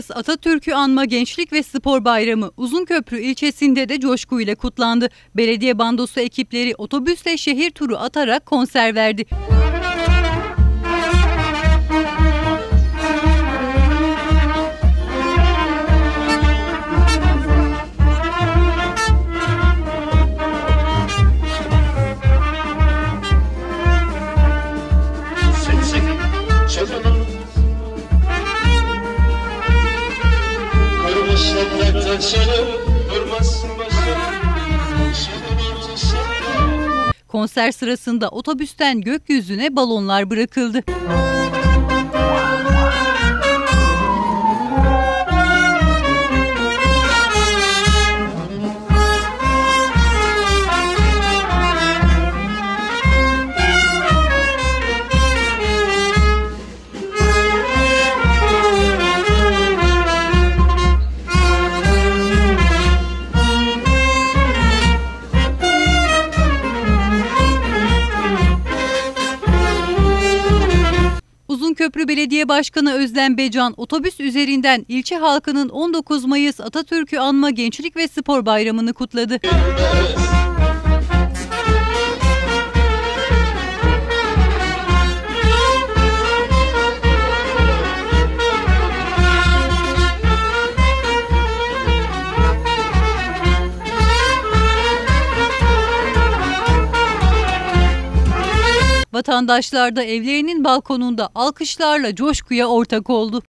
Mayıs Atatürk'ü Anma Gençlik ve Spor Bayramı Uzunköprü ilçesinde de coşkuyla kutlandı. Belediye bandosu ekipleri otobüsle şehir turu atarak konser verdi. Konser sırasında otobüsten gökyüzüne balonlar bırakıldı. Uzunköprü Belediye Başkanı Özlem Becan otobüs üzerinden ilçe halkının 19 Mayıs Atatürk'ü Anma Gençlik ve Spor Bayramı'nı kutladı. Vatandaşlar da evlerinin balkonunda alkışlarla coşkuya ortak oldu.